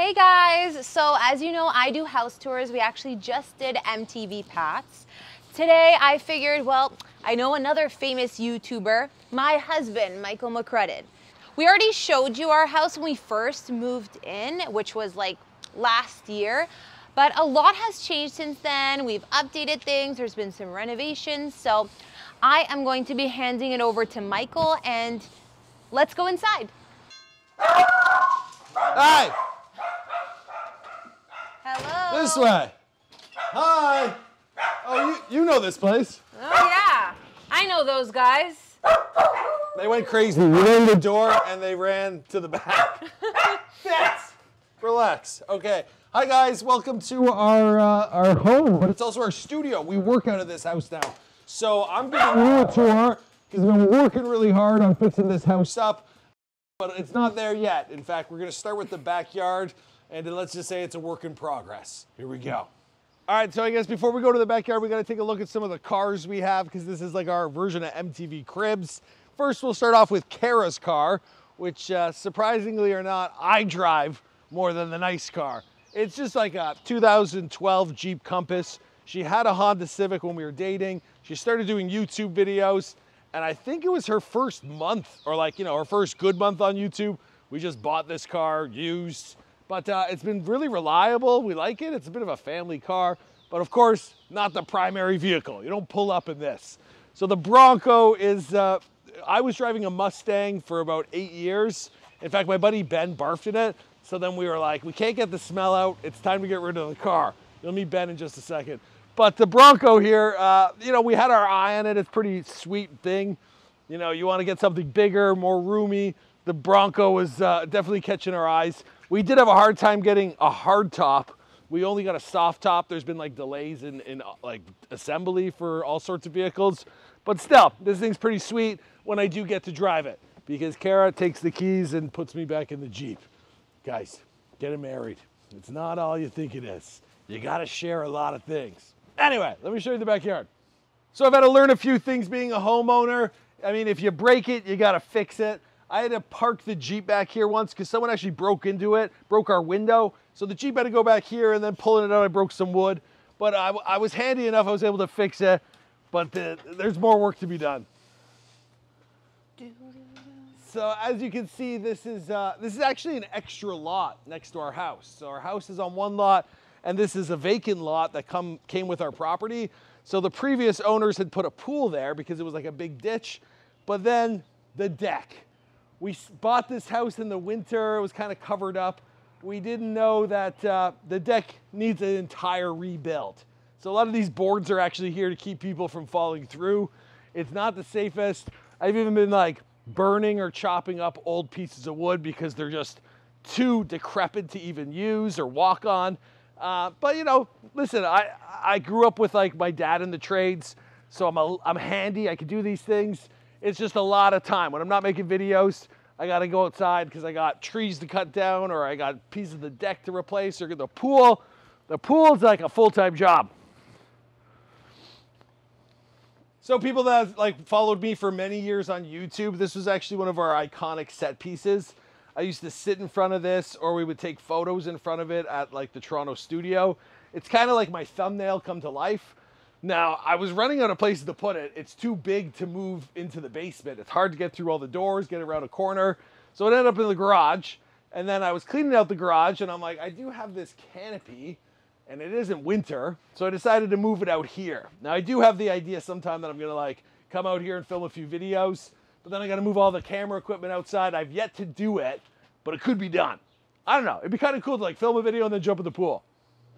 Hey guys, so as you know, I do house tours. We actually just did MTV Paths. Today I figured, well, I know another famous YouTuber, my husband, Michael McCrudden. We already showed you our house when we first moved in, which was like last year, but a lot has changed since then. We've updated things, there's been some renovations, so I am going to be handing it over to Michael and let's go inside. Hi. Hello. This way. Hi. Oh, you know this place. Oh, yeah. I know those guys. They went crazy. We ran the door and they ran to the back. Yes. Relax. Okay. Hi, guys. Welcome to our home, but it's also our studio. We work out of this house now. So I'm giving you a tour because I've been working really hard on fixing this house up. But it's not there yet. In fact, we're gonna start with the backyard, and let's just say it's a work in progress. Here we go. All right, so I guess before we go to the backyard, we gotta take a look at some of the cars we have, because this is like our version of MTV Cribs. First, we'll start off with Kara's car, which surprisingly or not, I drive more than the nice car. It's just like a 2012 Jeep Compass. She had a Honda Civic when we were dating. She started doing YouTube videos. And I think it was her first month or like, you know, her first good month on YouTube. We just bought this car used, but it's been really reliable. We like it. It's a bit of a family car, but of course not the primary vehicle. You don't pull up in this. So the Bronco is, I was driving a Mustang for about 8 years. In fact, my buddy Ben barfed in it. So then we were like, we can't get the smell out. It's time to get rid of the car. You'll meet Ben in just a second. But the Bronco here, you know, we had our eye on it. It's a pretty sweet thing. You know, you want to get something bigger, more roomy. The Bronco was definitely catching our eyes. We did have a hard time getting a hard top. We only got a soft top. There's been like delays in like assembly for all sorts of vehicles. But still, this thing's pretty sweet when I do get to drive it because Kara takes the keys and puts me back in the Jeep. Guys, get married. It's not all you think it is. You got to share a lot of things. Anyway, let me show you the backyard. So I've had to learn a few things being a homeowner. I mean, if you break it, you gotta fix it. I had to park the Jeep back here once because someone actually broke into it, broke our window. So the Jeep had to go back here and then pulling it out, I broke some wood. But I was handy enough, I was able to fix it. But there's more work to be done. So as you can see, this is actually an extra lot next to our house. So our house is on one lot. And this is a vacant lot that came with our property. So the previous owners had put a pool there because it was like a big ditch, but then the deck. We bought this house in the winter, it was kind of covered up. We didn't know that the deck needs an entire rebuild. So a lot of these boards are actually here to keep people from falling through. It's not the safest. I've even been like burning or chopping up old pieces of wood because they're just too decrepit to even use or walk on. But you know, listen, I grew up with like my dad in the trades, so I'm handy, I can do these things. It's just a lot of time. When I'm not making videos, I gotta go outside because I got trees to cut down or I got pieces of the deck to replace or the pool. The pool's like a full-time job. So people that have, like followed me for many years on YouTube, this was actually one of our iconic set pieces. I used to sit in front of this or we would take photos in front of it at like the Toronto studio. It's kind of like my thumbnail come to life. Now I was running out of places to put it. It's too big to move into the basement. It's hard to get through all the doors, get around a corner. So it ended up in the garage. And then I was cleaning out the garage and I'm like, I do have this canopy and it isn't winter. So I decided to move it out here. Now I do have the idea sometime that I'm gonna like come out here and film a few videos. But then I gotta move all the camera equipment outside. I've yet to do it, but it could be done. I don't know, it'd be kind of cool to like film a video and then jump in the pool.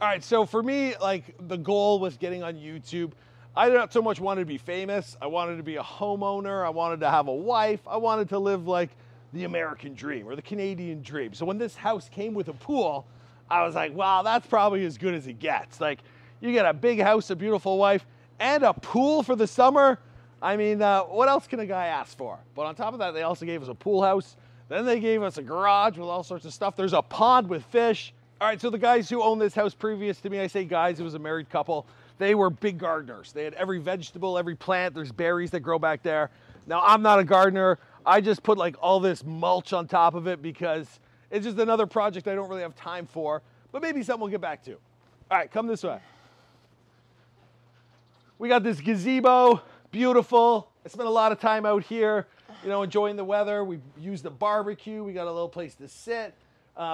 All right, so for me, like the goal was getting on YouTube. I not so much wanted to be famous. I wanted to be a homeowner. I wanted to have a wife. I wanted to live like the American dream or the Canadian dream. So when this house came with a pool, I was like, wow, that's probably as good as it gets. Like you get a big house, a beautiful wife, and a pool for the summer. I mean, what else can a guy ask for? But on top of that, they also gave us a pool house. Then they gave us a garage with all sorts of stuff. There's a pond with fish. All right, so the guys who owned this house previous to me, I say guys, it was a married couple. They were big gardeners. They had every vegetable, every plant. There's berries that grow back there. Now, I'm not a gardener. I just put like all this mulch on top of it because It's just another project I don't really have time for, but maybe something we'll get back to. All right, come this way. We got this gazebo, beautiful. I spent a lot of time out here, you know, enjoying the weather. We used the barbecue. We got a little place to sit.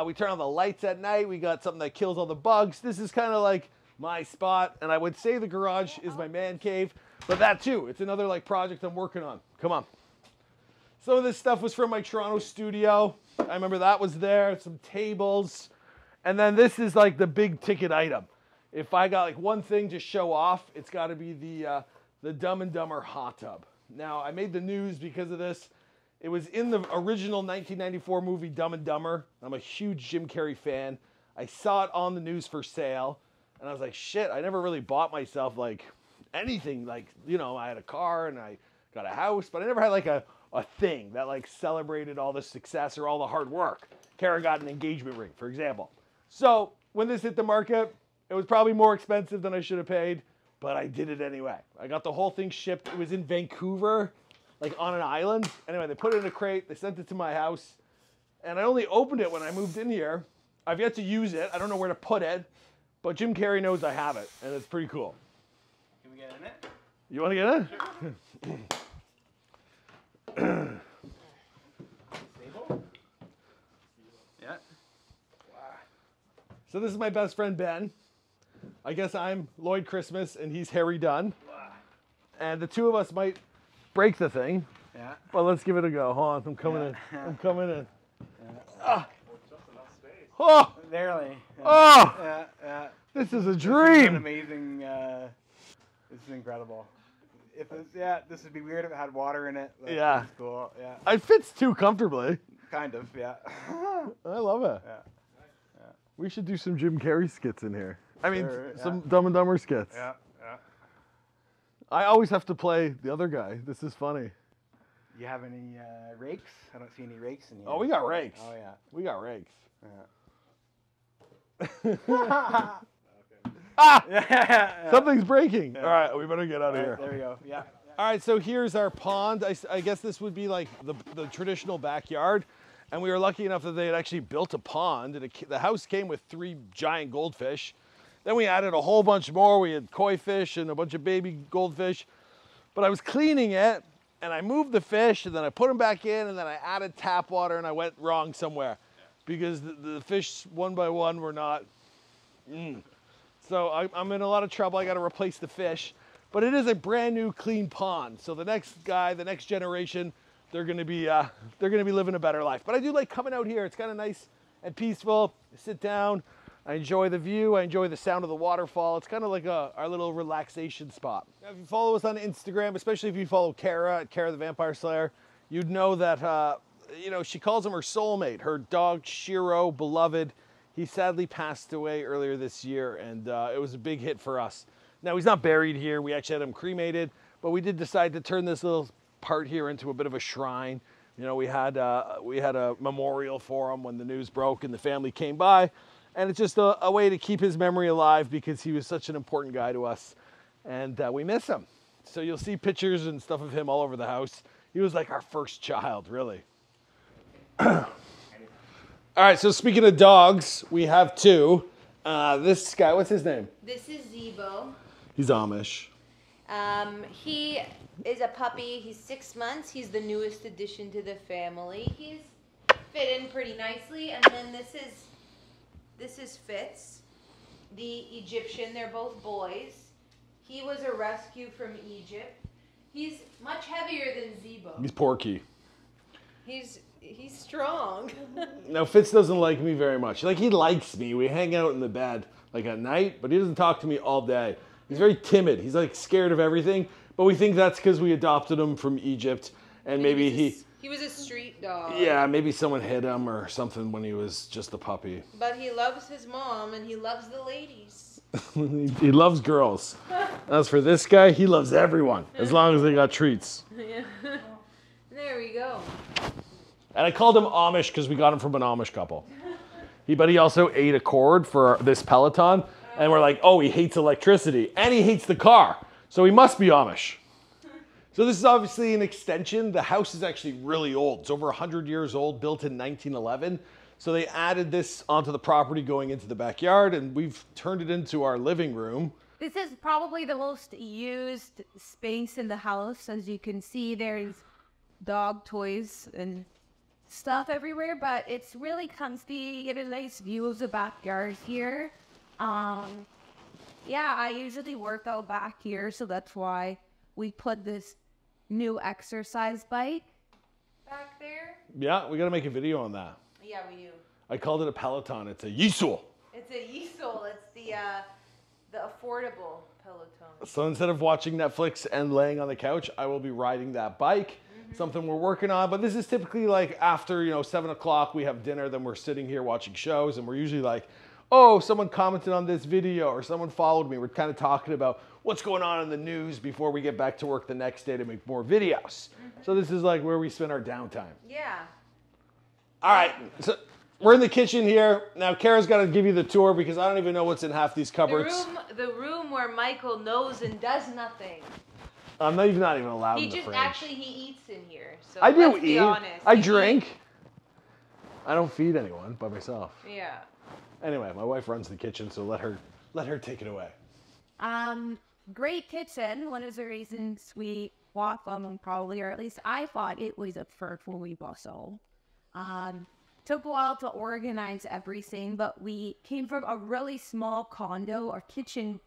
We turn on the lights at night. We got something that kills all the bugs. This is kind of like my spot, and I would say the garage is my man cave, but that too, it's another like project I'm working on. Come on. Some of this stuff was from my Toronto studio. I remember that was there, some tables. And then this is like the big ticket item. If I got like one thing to show off, it's gotta be the Dumb and Dumber hot tub. Now, I made the news because of this. It was in the original 1994 movie Dumb and Dumber. I'm a huge Jim Carrey fan. I saw it on the news for sale, and I was like, shit, I never really bought myself like anything. Like, you know, I had a car and I got a house, but I never had like a thing that like celebrated all the success or all the hard work. Kara got an engagement ring, for example. So when this hit the market, it was probably more expensive than I should have paid, but I did it anyway. I got the whole thing shipped. It was in Vancouver, like on an island. Anyway, they put it in a crate, they sent it to my house, and I only opened it when I moved in here. I've yet to use it. I don't know where to put it, but Jim Carrey knows I have it, and it's pretty cool. Can we get in it? You want to get in? Sure. Stable? Yeah. Wow. So this is my best friend, Ben. I guess I'm Lloyd Christmas, and he's Harry Dunn. Wow. And the two of us might break the thing. Yeah. But let's give it a go. Hold on, I'm coming in. I'm coming in. Yeah. Ah. Oh! Barely. Yeah. Oh! Yeah, yeah. This is a dream. This is amazing. This is incredible. If this, yeah, this would be weird if it had water in it. Yeah. It's cool. Yeah. It fits too comfortably. Kind of. Yeah. I love it. Yeah. Yeah. We should do some Jim Carrey skits in here. I mean, sure, yeah. Some Dumb and Dumber skits. Yeah. Yeah. I always have to play the other guy. This is funny. You have any rakes? I don't see any rakes in here. Oh, we got rakes. Oh yeah. We got rakes. Yeah. Ah! Yeah. Something's breaking. Yeah. All right, we better get out of here. There we go. Yeah. All right, so here's our pond. I guess this would be like the traditional backyard, and we were lucky enough that they had actually built a pond, and the house came with 3 giant goldfish. Then we added a whole bunch more. We had koi fish and a bunch of baby goldfish, but I was cleaning it, and I moved the fish, and then I put them back in, and then I added tap water, and I went wrong somewhere. Because the fish, one by one, were not. So I'm in a lot of trouble. I got to replace the fish. But it is a brand new, clean pond. So the next guy, the next generation, they're gonna be living a better life. But I do like coming out here. It's kind of nice and peaceful. I sit down. I enjoy the view. I enjoy the sound of the waterfall. It's kind of like our little relaxation spot. Now, if you follow us on Instagram, especially if you follow Kara at Kara the Vampire Slayer, you'd know that. You know, she calls him her soulmate, her dog Shiro, beloved. He sadly passed away earlier this year, and it was a big hit for us. Now, he's not buried here. We actually had him cremated, but we did decide to turn this little part here into a bit of a shrine. You know, we had a memorial for him when the news broke and the family came by, and it's just a way to keep his memory alive because he was such an important guy to us, and we miss him. So you'll see pictures and stuff of him all over the house. He was like our first child, really. All right, so speaking of dogs, we have 2. This guy, what's his name? This is Zeebo. He's Amish. He is a puppy. He's 6 months. He's the newest addition to the family. He's fit in pretty nicely. And then this is Fitz, the Egyptian. They're both boys. He was a rescue from Egypt. He's much heavier than Zeebo. He's porky. He's strong. Now, Fitz doesn't like me very much. Like, he likes me. We hang out in the bed, like, at night, but he doesn't talk to me all day. He's very timid. He's, like, scared of everything, but we think that's because we adopted him from Egypt, and maybe he was a street dog. Yeah, maybe someone hit him or something when he was just a puppy. But he loves his mom, and he loves the ladies. He loves girls. As for this guy, he loves everyone, as long as they got treats. Yeah. There we go. And I called him Amish because we got him from an Amish couple. But he also ate a cord for this Peloton. And we're like, oh, he hates electricity. And he hates the car. So he must be Amish. So this is obviously an extension. The house is actually really old. It's over 100 years old, built in 1911. So they added this onto the property going into the backyard, and we've turned it into our living room. This is probably the most used space in the house. As you can see, there's dog toys and stuff everywhere, but it's really comfy. You get a nice view of the backyard here. Yeah, I usually work out back here, so that's why we put this new exercise bike back there. Yeah, we gotta make a video on that. Yeah, we do. I called it a Peloton. It's a Yesoul. It's a Yesoul. It's the affordable Peloton. So instead of watching Netflix and laying on the couch, I will be riding that bike. Mm-hmm. Something we're working on, but this is typically like after, you know, 7 o'clock, we have dinner, then we're sitting here watching shows, and we're usually like, oh, someone commented on this video or someone followed me. We're kind of talking about what's going on in the news before we get back to work the next day to make more videos. Mm-hmm. So this is like where we spend our downtime. Yeah. All right. So we're in the kitchen here. Now Kara's got to give you the tour because I don't even know what's in half these cupboards. The room where Michael knows and does nothing. I'm not even allowed in the fridge. He eats in here. So I do eat. I drink. I don't feed anyone but myself. Yeah. Anyway, my wife runs the kitchen, so let her take it away. Great kitchen. One of the reasons we bought them, probably, or at least I thought it was a first when we bought Soul. Took a while to organize everything, but we came from a really small condo. Our kitchen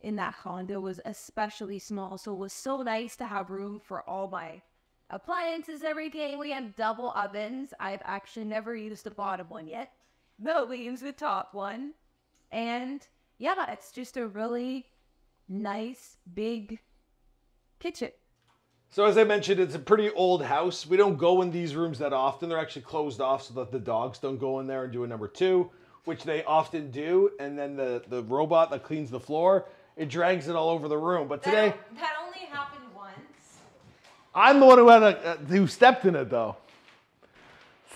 in that condo was especially small, so it was so nice to have room for all my appliances, everything. We have double ovens. I've actually never used the bottom one yet. No, we use the top one. And yeah, it's just a really nice big kitchen. So as I mentioned, it's a pretty old house. We don't go in these rooms that often. They're actually closed off so that the dogs don't go in there and do a number two, which they often do. And then the robot that cleans the floor, it drags it all over the room. But today... That only happened once. I'm the one who stepped in it, though.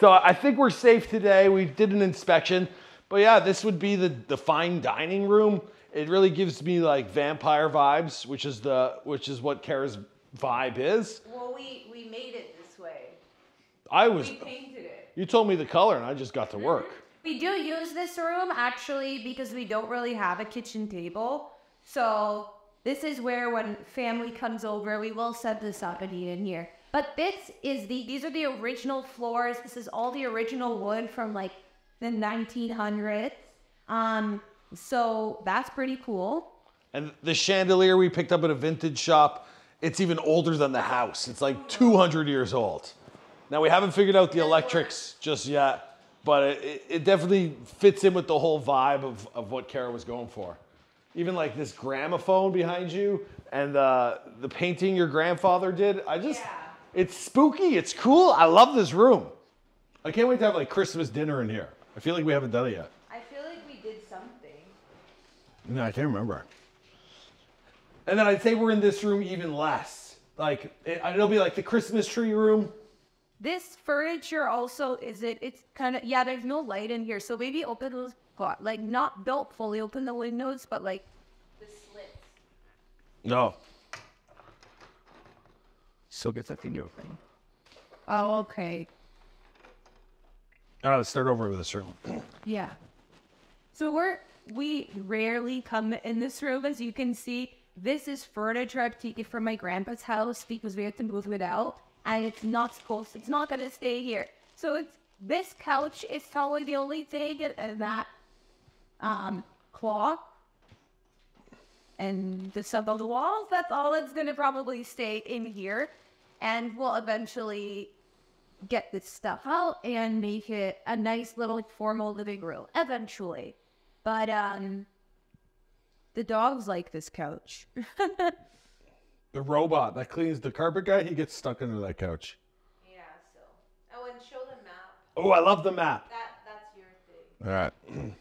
So I think we're safe today. We did an inspection. But yeah, this would be the fine dining room. It really gives me like vampire vibes, which is what Kara's vibe is. Well, we made it this way. We painted it. You told me the color and I just got to work. We do use this room actually because we don't really have a kitchen table. So this is where when family comes over, we will set this up and eat in here. But this is these are the original floors. This is all the original wood from like the 1900s. So that's pretty cool. And the chandelier we picked up at a vintage shop, it's even older than the house. It's like 200 years old. Now we haven't figured out the electrics just yet, but it definitely fits in with the whole vibe of what Kara was going for. Even like this gramophone behind you and the painting your grandfather did. It's spooky. It's cool. I love this room. I can't wait to have like Christmas dinner in here. I feel like we haven't done it yet. I feel like we did something. No, I can't remember. And then I'd say we're in this room even less. Like it'll be like the Christmas tree room. This furniture also it's kind of, yeah, there's no light in here. So maybe open those, like not built fully open the windows, but like the slits. No. So get that thing open. Oh, okay. All right, let's start over with this room. Yeah. So we rarely come in this room. As you can see, this is furniture I've taken from my grandpa's house because we had to move it out, and it's not supposed to, it's not going to stay here. So this couch is probably the only thing, and that clock and the stuff on the walls, that's all that's going to probably stay in here. And we'll eventually get this stuff out and make it a nice little formal living room eventually. But the dogs like this couch. The robot that cleans the carpet guy, he gets stuck under that couch. Yeah, so. Oh, and show the map. Oh, I love the map. That's your thing. All right.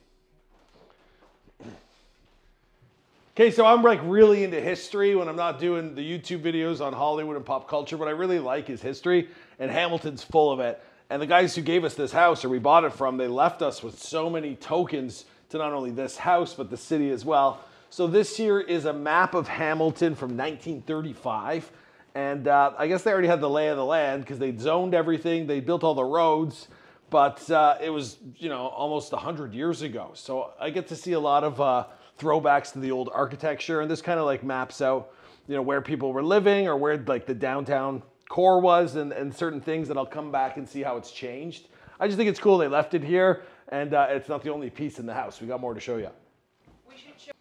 Okay, so I'm like really into history when I'm not doing the YouTube videos on Hollywood and pop culture. What I really like is history, and Hamilton's full of it. And the guys who gave us this house, or we bought it from, they left us with so many tokens to not only this house, but the city as well. So this here is a map of Hamilton from 1935. And I guess they already had the lay of the land because they zoned everything. They built all the roads. But it was, you know, almost 100 years ago. So I get to see a lot of throwbacks to the old architecture. And this kind of like maps out, you know, where people were living or where like the downtown core was and certain things that I'll come back and see how it's changed. I just think it's cool they left it here. And it's not the only piece in the house. We got more to show you. We should show.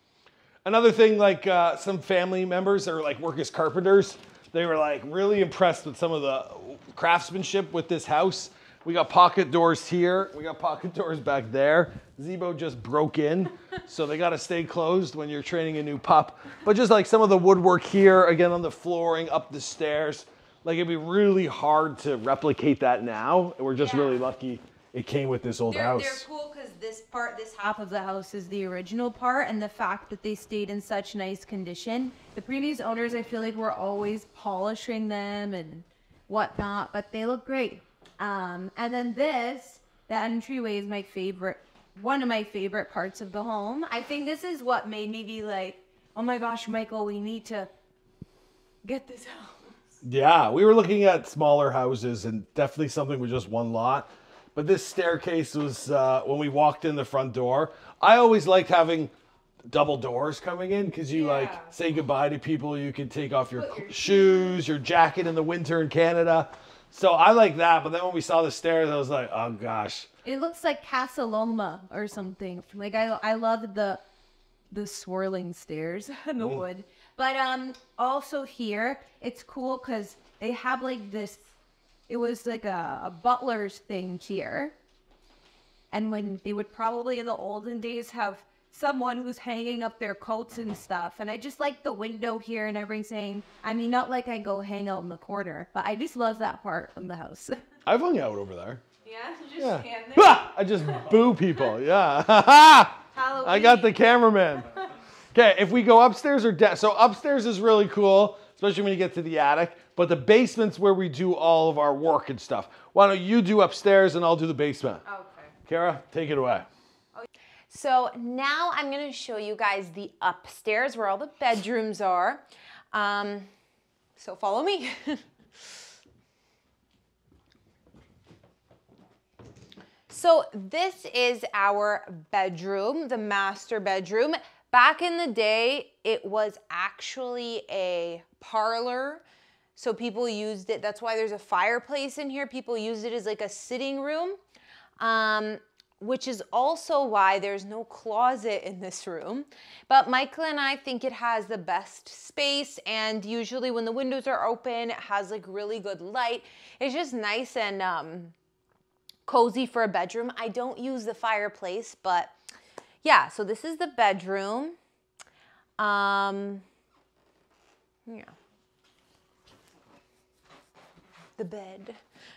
Another thing, like some family members are like work as carpenters. They were like really impressed with some of the craftsmanship with this house. We got pocket doors here. We got pocket doors back there. Zeebo just broke in. So they got to stay closed when you're training a new pup. But just like some of the woodwork here, again on the flooring, up the stairs. Like it'd be really hard to replicate that now. We're just really lucky it came with this old house. They're cool because this part, this half of the house is the original part. And the fact that they stayed in such nice condition. The previous owners, I feel like, were always polishing them and whatnot. But they look great. And then this, the entryway is my favorite, one of my favorite parts of the home. I think this is what made me be like, oh my gosh, Michael, we need to get this house. Yeah, we were looking at smaller houses and definitely something with just one lot. But this staircase was, when we walked in the front door, I always liked having double doors coming in because you like say goodbye to people. You can take off your shoes, your jacket in the winter in Canada. So I like that, but then when we saw the stairs, I was like, oh gosh. It looks like Casa Loma or something. Like I love the swirling stairs and the wood. But also here, it's cool because they have like this, it was like a butler's thing here. And when they would probably in the olden days have someone who's hanging up their coats and stuff. And I just like the window here and everything. I mean, not like I go hang out in the corner, but I just love that part of the house. I've hung out over there. Yeah, so just stand there. Ah! I just boo people, yeah. Halloween. I got the cameraman. Okay, if we go upstairs or down, so upstairs is really cool, especially when you get to the attic, but the basement's where we do all of our work and stuff. Why don't you do upstairs and I'll do the basement. Okay. Kara, take it away. So now I'm going to show you guys the upstairs where all the bedrooms are. So follow me. So this is our bedroom, the master bedroom. Back in the day, it was actually a parlor. So people used it. That's why there's a fireplace in here. People used it as like a sitting room. Which is also why there's no closet in this room. But Michael and I think it has the best space, and usually when the windows are open, it has like really good light. It's just nice and cozy for a bedroom. I don't use the fireplace, but yeah, so this is the bedroom. Yeah. The bed,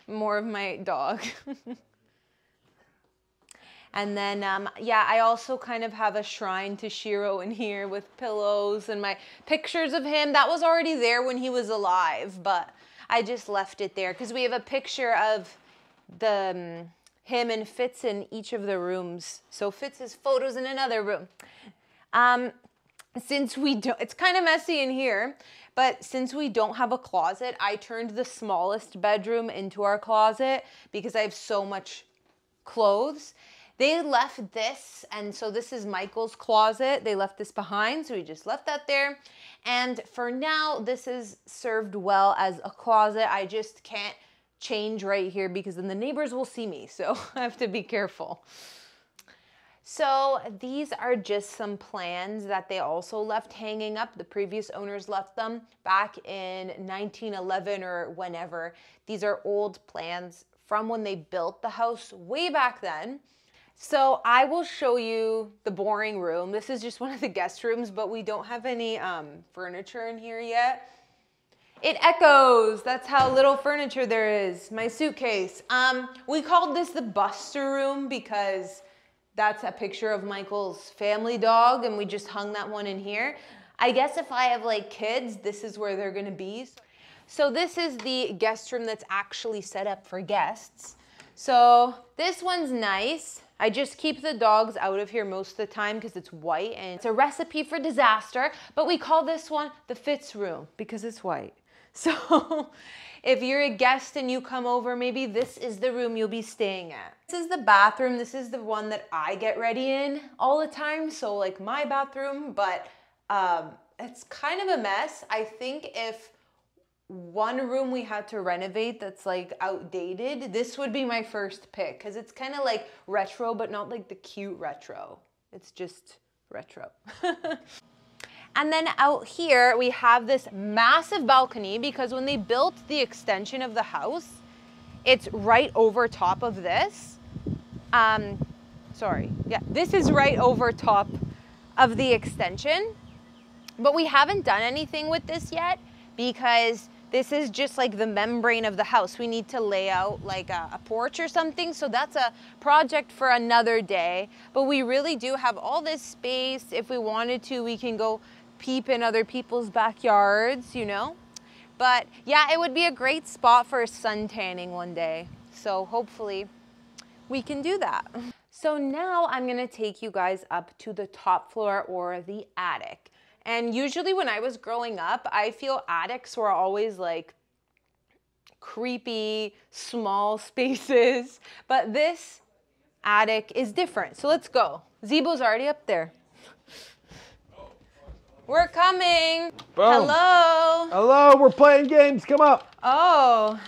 more of my dog. And then, yeah, I also kind of have a shrine to Shiro in here with pillows and my pictures of him. That was already there when he was alive, but I just left it there because we have a picture of the him and Fitz in each of the rooms. So Fitz's photos in another room. Since we don't, it's kind of messy in here, but since we don't have a closet, I turned the smallest bedroom into our closet because I have so much clothes. They left this, and so this is Michael's closet. They left this behind, so we just left that there. And for now, this is served well as a closet. I just can't change right here because then the neighbors will see me, so I have to be careful. So these are just some plans that they also left hanging up. The previous owners left them back in 1911 or whenever. These are old plans from when they built the house way back then. So I will show you the boring room. This is just one of the guest rooms, but we don't have any furniture in here yet. It echoes. That's how little furniture there is. My suitcase. We called this the Buster room because that's a picture of Michael's family dog, and we just hung that one in here. I guess if I have like kids, this is where they're gonna be. So this is the guest room that's actually set up for guests. So this one's nice. I just keep the dogs out of here most of the time because it's white and it's a recipe for disaster, but we call this one the Fitz room because it's white. So If you're a guest and you come over, maybe this is the room you'll be staying at. This is the bathroom. This is the one that I get ready in all the time. So like my bathroom, but it's kind of a mess. I think if one room we had to renovate that's like outdated, this would be my first pick because it's kind of like retro, but not like the cute retro. It's just retro. And then out here, we have this massive balcony because when they built the extension of the house, it's right over top of this. This is right over top of the extension, but we haven't done anything with this yet because this is just like the membrane of the house. We need to lay out like a porch or something. So that's a project for another day, but we really do have all this space. If we wanted to, we can go peep in other people's backyards, you know? But yeah, it would be a great spot for suntanning one day. So hopefully we can do that. So now I'm gonna take you guys up to the top floor or the attic. And usually when I was growing up, I feel attics were always like creepy, small spaces, but this attic is different. So let's go. Zeebo's already up there. We're coming. Boom. Hello. Hello, we're playing games, come up. Oh,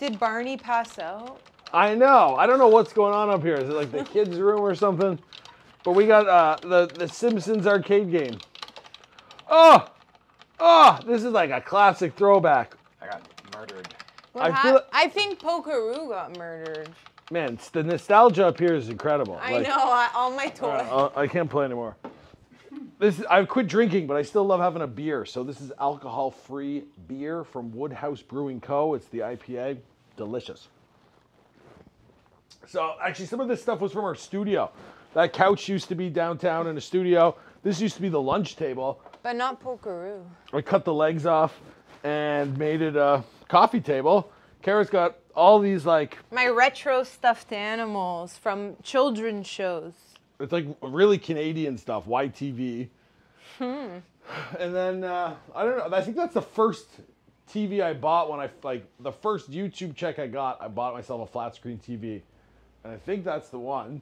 did Barney pass out? I know, I don't know what's going on up here. Is it like the kids' room or something? But we got the Simpsons arcade game. Oh, this is like a classic throwback. I got murdered. I think Pokaroo got murdered. Man, the nostalgia up here is incredible. I know, all my toys. I can't play anymore. I've quit drinking, but I still love having a beer. So this is alcohol-free beer from Woodhouse Brewing Co. It's the IPA, delicious. So actually some of this stuff was from our studio. That couch used to be downtown in a studio. This used to be the lunch table. But not Pokaroo. I cut the legs off and made it a coffee table. Kara's got all these like... my retro stuffed animals from children's shows. It's like really Canadian stuff, YTV. And then, I don't know, I think that's the first TV I bought when I, like, the first YouTube check I got, I bought myself a flat screen TV. And I think that's the one.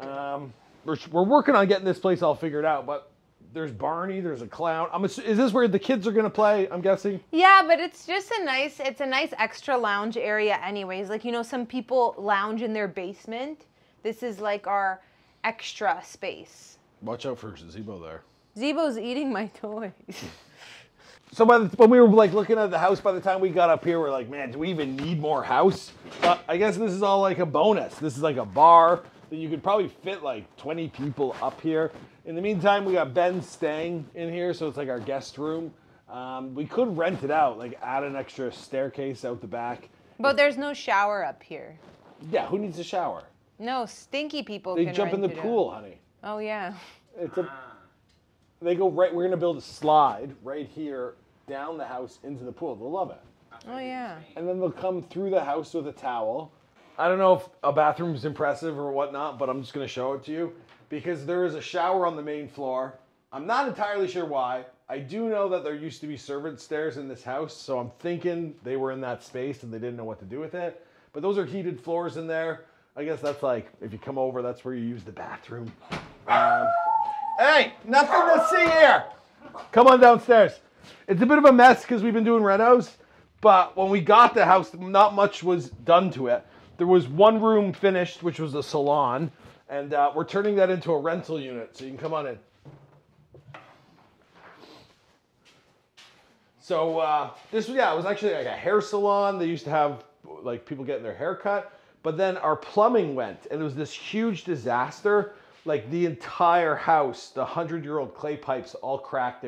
We're working on getting this place all figured out, but... there's Barney, there's a clown. Is this where the kids are gonna play, I'm guessing? Yeah, but it's just a nice extra lounge area anyways. Like, you know, some people lounge in their basement. This is like our extra space. Watch out for Zeebo there. Zeebo's eating my toys. So when we were like looking at the house, by the time we got up here, we're like, man, do we even need more house? But I guess this is all like a bonus. This is like a bar that you could probably fit like 20 people up here. In the meantime, we got Ben staying in here, so it's like our guest room. We could rent it out, like add an extra staircase out the back. But there's no shower up here. Yeah, who needs a shower? No, stinky people can jump in the pool, honey. Oh yeah. They go right, we're gonna build a slide right here down the house into the pool. They'll love it. Oh yeah. And then they'll come through the house with a towel. I don't know if a bathroom's impressive or whatnot, but I'm just gonna show it to you. Because there is a shower on the main floor. I'm not entirely sure why. I do know that there used to be servant stairs in this house, so I'm thinking they were in that space and they didn't know what to do with it. But those are heated floors in there. I guess that's like, if you come over, that's where you use the bathroom. Hey, nothing to see here. Come on downstairs. It's a bit of a mess because we've been doing renos, but when we got the house, not much was done to it. There was one room finished, which was a salon. And we're turning that into a rental unit, so you can come on in. So it was actually like a hair salon. They used to have like people getting their hair cut, but then our plumbing went and it was this huge disaster. Like the entire house, the 100-year-old clay pipes all cracked.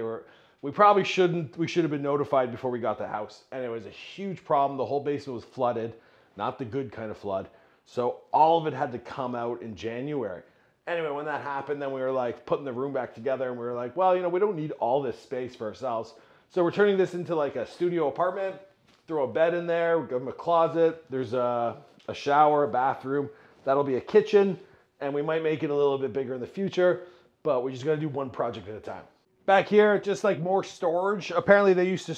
We should have been notified before we got the house. And it was a huge problem. The whole basement was flooded, not the good kind of flood. So all of it had to come out in January. Anyway, when that happened, then we were like putting the room back together and we were like, well, you know, we don't need all this space for ourselves. So we're turning this into like a studio apartment, throw a bed in there, we give them a closet. There's a shower, a bathroom. That'll be a kitchen. And we might make it a little bit bigger in the future, but we just got to do one project at a time. Back here, just like more storage. Apparently they used to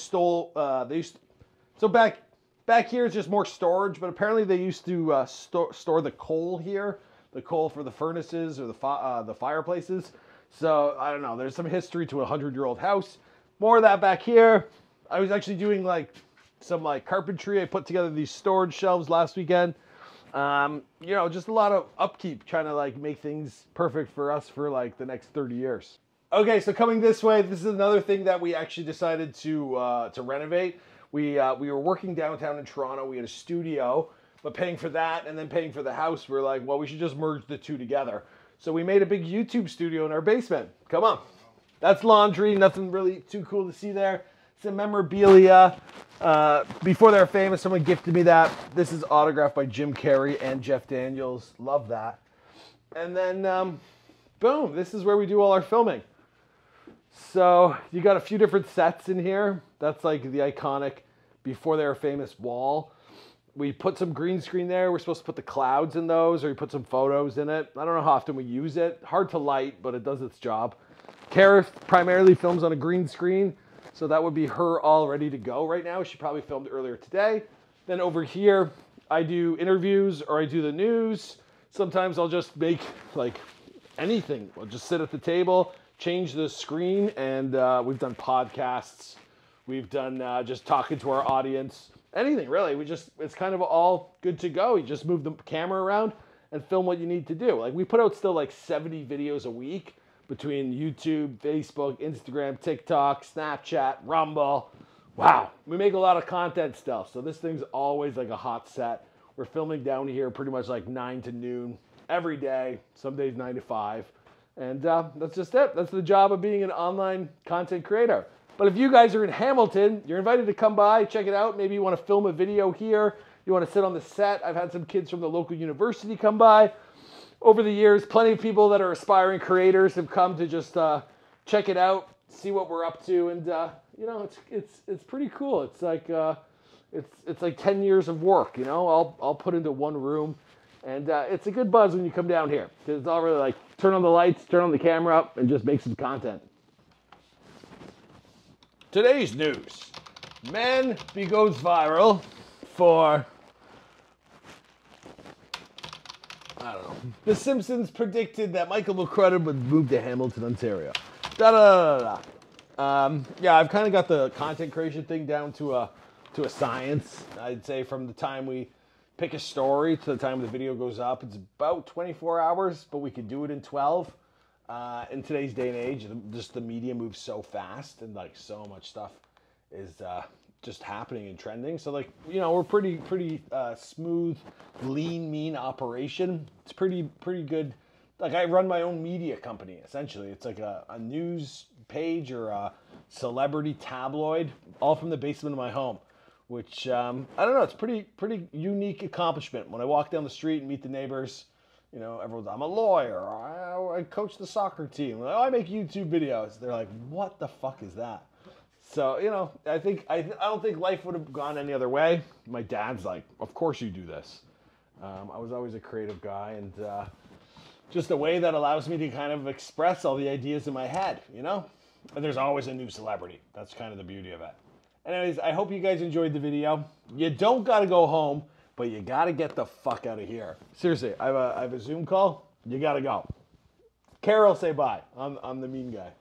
Back here is just more storage, but apparently they used to store the coal here, the coal for the furnaces or the fireplaces. So I don't know. There's some history to a 100-year-old house. More of that back here. I was actually doing like some like carpentry. I put together these storage shelves last weekend. You know, just a lot of upkeep, trying to like make things perfect for us for like the next 30 years. Okay, so coming this way, this is another thing that we actually decided to renovate. We were working downtown in Toronto. We had a studio, but paying for that and then paying for the house, we're like, well, we should just merge the two together. So we made a big YouTube studio in our basement. Come on. That's laundry. Nothing really too cool to see there. Some memorabilia. Before They Were Famous, someone gifted me that. This is autographed by Jim Carrey and Jeff Daniels. Love that. And then, boom, this is where we do all our filming. So you got a few different sets in here. That's like the iconic Before They Were Famous wall. We put some green screen there. We're supposed to put the clouds in those, or you put some photos in it. I don't know how often we use it. Hard to light, but it does its job. Kara primarily films on a green screen. So that would be her all ready to go right now. She probably filmed earlier today. Then over here, I do interviews or I do the news. Sometimes I'll just make like anything. I'll just sit at the table, change the screen, and we've done podcasts. We've done just talking to our audience. Anything really. We just, it's kind of all good to go. You just move the camera around and film what you need to do. Like we put out still like 70 videos a week. Between YouTube, Facebook, Instagram, TikTok, Snapchat, Rumble. Wow. We make a lot of content stuff. So this thing's always like a hot set. We're filming down here pretty much like 9 to noon every day. Some days 9 to 5. And that's just it. That's the job of being an online content creator. But if you guys are in Hamilton, you're invited to come by, check it out. Maybe you want to film a video here. You want to sit on the set. I've had some kids from the local university come by. Over the years, plenty of people that are aspiring creators have come to just check it out, see what we're up to, and you know, it's pretty cool. It's like it's like 10 years of work, you know, all put into one room, and it's a good buzz when you come down here because it's all really like turn on the lights, turn on the camera up, and just make some content. Today's news: man goes viral for. I don't know. The Simpsons predicted that Michael McCrudden would move to Hamilton, Ontario. Yeah, I've kind of got the content creation thing down to a science. I'd say from the time we pick a story to the time the video goes up, it's about 24 hours, but we could do it in 12. In today's day and age, just the media moves so fast and like so much stuff is just happening and trending. So like, you know, we're pretty smooth, lean, mean operation. It's pretty good. Like I run my own media company, essentially. It's like a news page or a celebrity tabloid, all from the basement of my home, which, I don't know, it's pretty unique accomplishment. When I walk down the street and meet the neighbors, you know, everyone's, I'm a lawyer, or I coach the soccer team, or I make YouTube videos. They're like, what the fuck is that? So, you know, I don't think life would have gone any other way. My dad's like, of course you do this. I was always a creative guy, and just a way that allows me to kind of express all the ideas in my head, you know? And there's always a new celebrity. That's kind of the beauty of it. Anyways, I hope you guys enjoyed the video. You don't got to go home, but you got to get the fuck out of here. Seriously, I have a Zoom call. You got to go. Carol, say bye. I'm the mean guy.